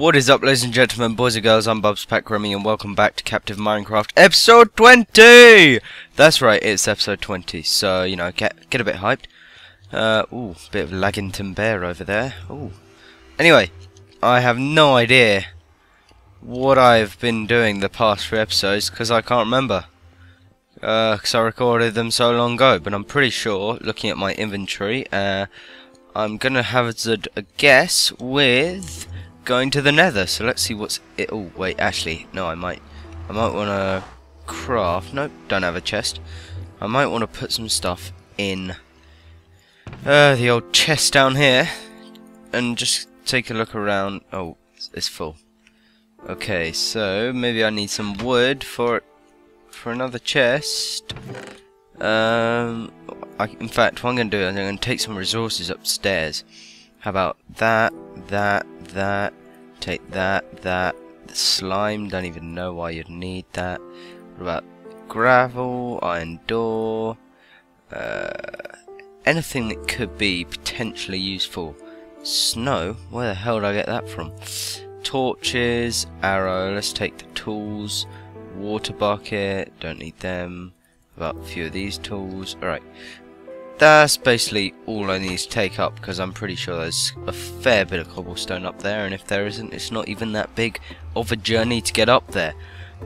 What is up, ladies and gentlemen, boys and girls, I'm Bubspack Remy, and welcome back to Captive Minecraft episode 20! That's right, it's episode 20, so, you know, get a bit hyped. Ooh, bit of Laggington Bear over there. Ooh. Anyway, I have no idea what I've been doing the past 3 episodes, because I can't remember. Because I recorded them so long ago, but I'm pretty sure, looking at my inventory, I'm going to hazard a guess with going to the Nether. So let's see what's it. Oh wait, actually no, I might want to craft. Nope, don't have a chest. I might want to put some stuff in the old chest down here and just take a look around. Oh, it's full. Okay, so maybe I need some wood for another chest. In fact, what I'm going to do is I'm going to take some resources upstairs. How about that, that, take that, the slime, don't even know why you'd need that. What about gravel, iron door, anything that could be potentially useful. Snow, where the hell did I get that from? Torches, arrow, let's take the tools, water bucket, don't need them. About a few of these tools, alright. That's basically all I need to take up, because I'm pretty sure there's a fair bit of cobblestone up there, and if there isn't, it's not even that big of a journey to get up there.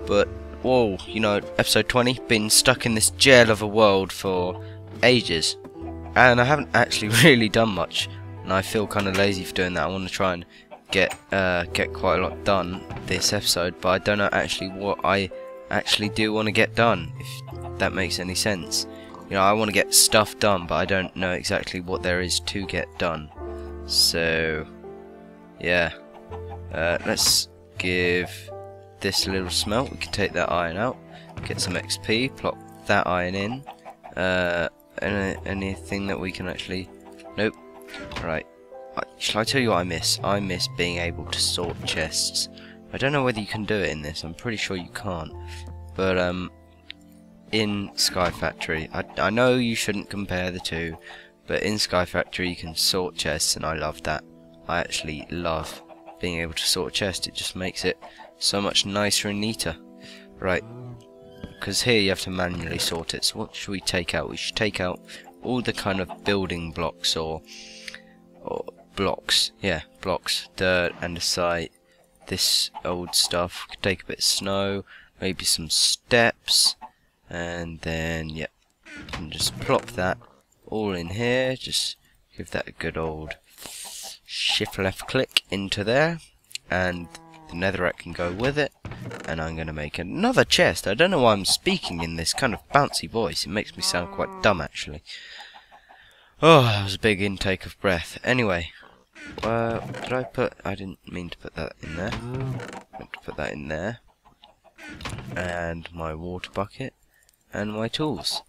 But, whoa, you know, episode 20, been stuck in this jail of a world for ages, and I haven't actually really done much, and I feel kind of lazy for doing that. I want to try and get quite a lot done this episode, but I don't know actually what I actually do want to get done, if that makes any sense. You know, I want to get stuff done, but I don't know exactly what there is to get done. So, yeah. Let's give this a little smelt. We can take that iron out, get some XP, plop that iron in. Anything that we can actually... Nope. Right. Shall I tell you what I miss? I miss being able to sort chests. I don't know whether you can do it in this. I'm pretty sure you can't. But, in Sky Factory, I know you shouldn't compare the two, but in Sky Factory you can sort chests, and I love that. I actually love being able to sort chests. It just makes it so much nicer and neater. Right, because here you have to manually sort it. So what should we take out? We should take out all the kind of building blocks or blocks. Yeah, blocks, dirt, andesite, this old stuff. Could take a bit of snow, maybe some steps. And then, yep, and just plop that all in here. Just give that a good old shift left click into there, and the netherrack can go with it. And I'm going to make another chest. I don't know why I'm speaking in this kind of bouncy voice. It makes me sound quite dumb, actually. Oh, that was a big intake of breath. Anyway, did I put... I didn't mean to put that in there. I meant to put that in there. And my water bucket. And my tools.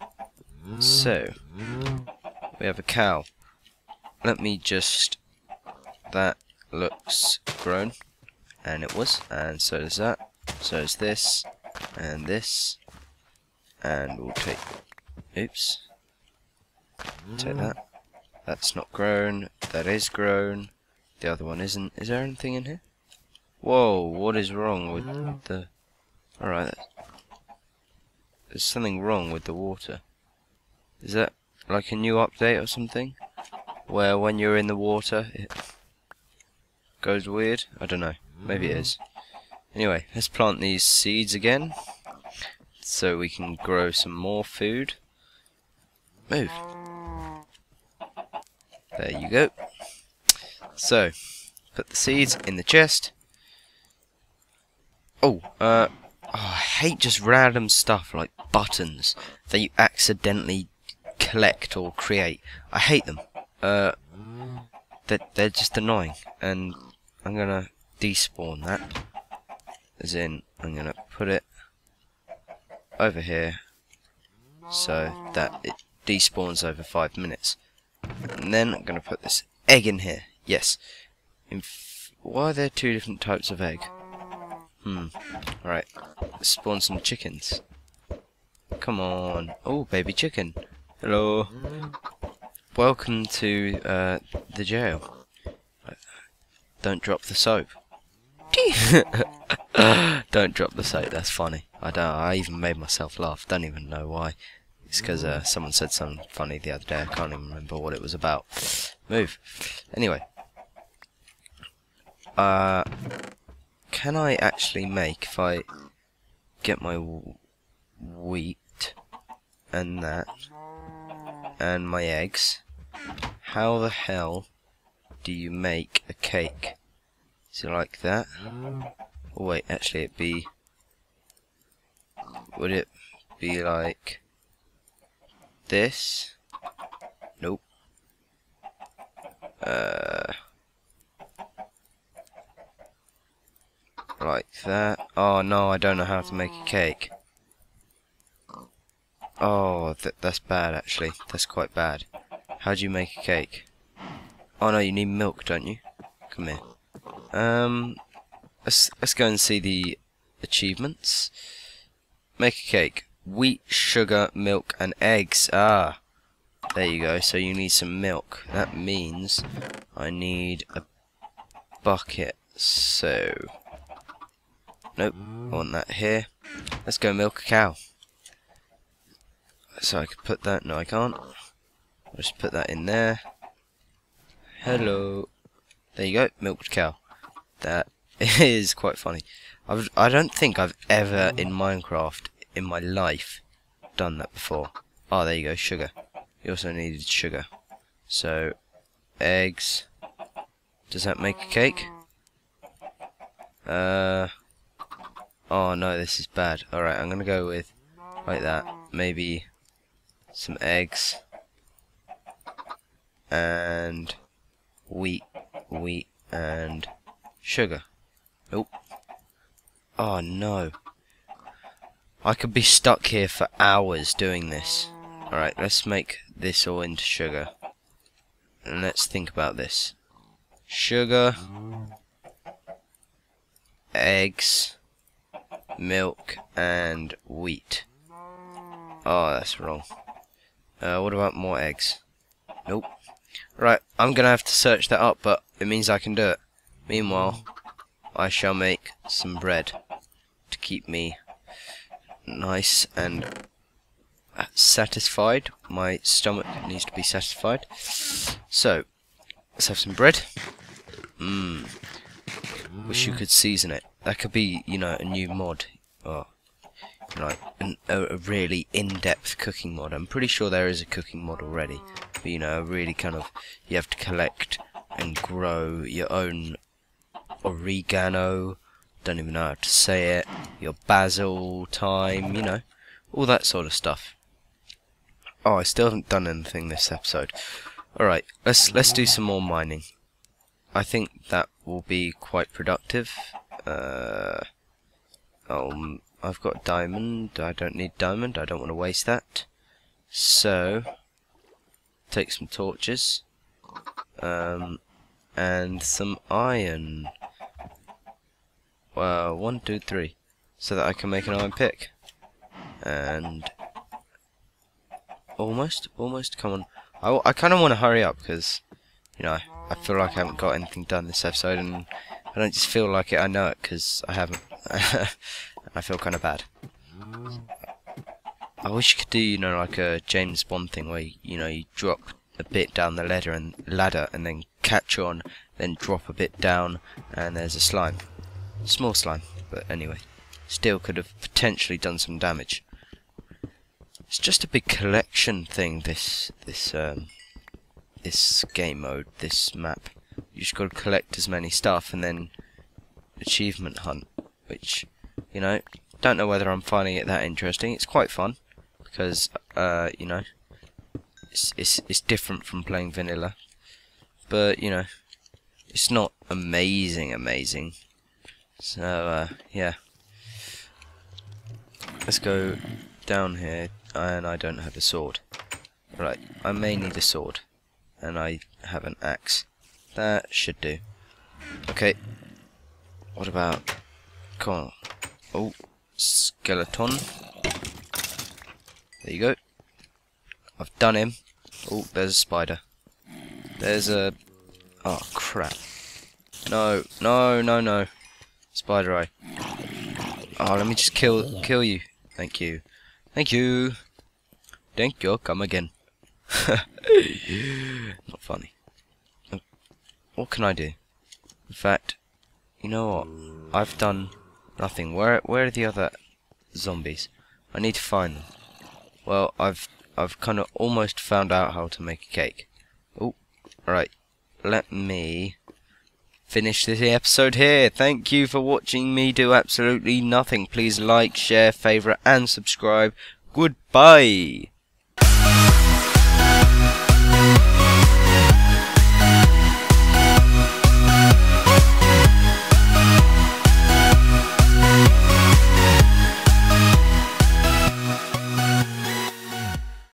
So, we have a cow. Let me just... That looks grown. And it was. And so does that. So is this. And this. And we'll take... Oops. Take that. That's not grown. That is grown. The other one isn't. Is there anything in here? Whoa, what is wrong with the... Alright, that's... There's something wrong with the water. Is that like a new update or something? Where when you're in the water it goes weird? I don't know. Maybe it is. Anyway, let's plant these seeds again so we can grow some more food. Move. There you go. So, put the seeds in the chest. Oh, Oh, I hate just random stuff like buttons that you accidentally collect or create. I hate them. They're just annoying, and I'm gonna despawn that. As in, I'm gonna put it over here so that it despawns over 5 minutes. And then I'm gonna put this egg in here. Yes. Why are there 2 different types of egg? Right. Let's spawn some chickens. Come on. Oh, baby chicken. Hello. Welcome to the jail. Don't drop the soap. 50? Don't drop the soap, that's funny. I even made myself laugh, don't even know why. It's because someone said something funny the other day, I can't even remember what it was about. Move. Anyway. Can I actually make, if I get my wheat and that, and my eggs, how the hell do you make a cake? Is it like that? Oh wait, actually it'd be... would it be like... this? Nope. Like that. Oh no, I don't know how to make a cake. Oh, that's bad actually. That's quite bad. How do you make a cake? Oh no, you need milk, don't you? Come here. Let's go and see the achievements. Make a cake. Wheat, sugar, milk, and eggs. Ah, there you go. So you need some milk. That means I need a bucket. So, nope. I want that here. Let's go milk a cow. So I can put that. No, I can't. I'll just put that in there. Hello. There you go. Milked cow. That is quite funny. I don't think I've ever in Minecraft in my life done that before. Oh, there you go. Sugar. You also needed sugar. So, eggs. Does that make a cake? Oh no, this is bad. Alright, I'm gonna go with like that. Maybe some eggs. And wheat and sugar. Nope. Oh no. I could be stuck here for hours doing this. Alright, let's make this all into sugar. And let's think about this. Sugar. Eggs. Milk. And wheat. Oh, that's wrong. What about more eggs? Nope. Right, I'm gonna have to search that up, but it means I can do it. Meanwhile, I shall make some bread to keep me nice and satisfied. My stomach needs to be satisfied. So, let's have some bread. Mmm. Wish you could season it. That could be, you know, a new mod. Oh, you know, a really in-depth cooking mod. I'm pretty sure there is a cooking mod already. But, you know, really kind of, you have to collect and grow your own oregano, don't even know how to say it, your basil, thyme, you know, all that sort of stuff. Oh, I still haven't done anything this episode. Alright, let's do some more mining. I think that will be quite productive. I've got diamond, I don't need diamond, I don't want to waste that. So, take some torches. And some iron. Well, 1, 2, 3. So that I can make an iron pick. And... Almost, come on. I kind of want to hurry up, because, you know, I feel like I haven't got anything done this episode, and I don't just feel like it, I know it, because I haven't. I feel kind of bad. I wish you could do, you know, like a James Bond thing, where, you know, you drop a bit down the ladder and then catch on, then drop a bit down, and there's a slime. Small slime, but anyway. Still could have potentially done some damage. It's just a big collection thing, this game mode, this map. You just gotta collect as many stuff and then achievement hunt, which, you know, don't know whether I'm finding it that interesting. It's quite fun, because, you know, it's different from playing vanilla, but you know, it's not amazing. So yeah, let's go down here, and I don't have a sword. Right, I may need a sword, and I have an axe. That should do. Okay. What about? Come on. Oh, skeleton. There you go. I've done him. Oh, there's a spider. Oh, crap. No. Spider eye. Oh, let me just kill you. Thank you. Thank you. Thank you. Come again. Not funny. What can I do? In fact, you know what? I've done nothing. Where are the other zombies? I need to find them. Well, I've kind of almost found out how to make a cake. Oh, alright. Let me finish this episode here. Thank you for watching me do absolutely nothing. Please like, share, favourite, and subscribe. Goodbye.